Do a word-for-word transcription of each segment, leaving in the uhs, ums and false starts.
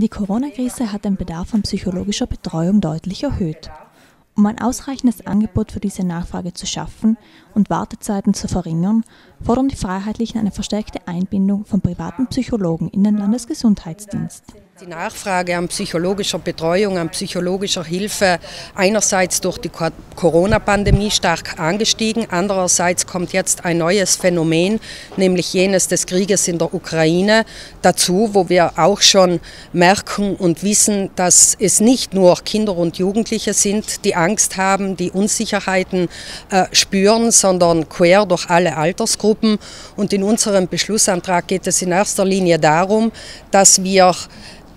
Die Corona-Krise hat den Bedarf an psychologischer Betreuung deutlich erhöht. Um ein ausreichendes Angebot für diese Nachfrage zu schaffen und Wartezeiten zu verringern, fordern die Freiheitlichen eine verstärkte Einbindung von privaten Psychologen in den Landesgesundheitsdienst. Die Nachfrage an psychologischer Betreuung, an psychologischer Hilfe einerseits durch die Corona-Pandemie stark angestiegen, andererseits kommt jetzt ein neues Phänomen, nämlich jenes des Krieges in der Ukraine dazu, wo wir auch schon merken und wissen, dass es nicht nur Kinder und Jugendliche sind, die Angst haben, die Unsicherheiten äh, spüren, sondern quer durch alle Altersgruppen. Und in unserem Beschlussantrag geht es in erster Linie darum, dass wir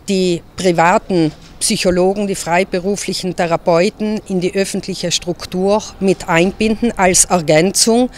die privaten Psychologen, die freiberuflichen Therapeuten in die öffentliche Struktur mit einbinden als Ergänzung,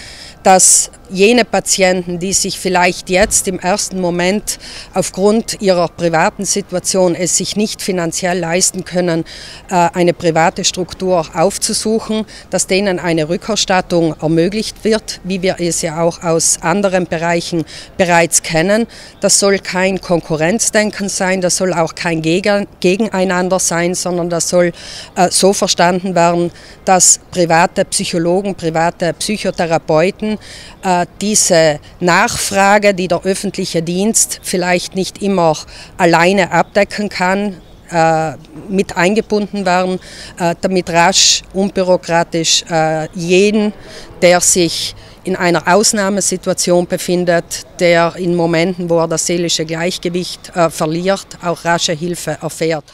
dass jene Patienten, die sich vielleicht jetzt im ersten Moment aufgrund ihrer privaten Situation es sich nicht finanziell leisten können, eine private Struktur aufzusuchen, dass denen eine Rückerstattung ermöglicht wird, wie wir es ja auch aus anderen Bereichen bereits kennen. Das soll kein Konkurrenzdenken sein, das soll auch kein Gegeneinander sein, sondern das soll äh, so verstanden werden, dass private Psychologen, private Psychotherapeuten äh, diese Nachfrage, die der öffentliche Dienst vielleicht nicht immer alleine abdecken kann, äh, mit eingebunden werden, äh, damit rasch, unbürokratisch äh, jeden, der sich in einer Ausnahmesituation befindet, der in Momenten, wo er das seelische Gleichgewicht äh, verliert, auch rasche Hilfe erfährt.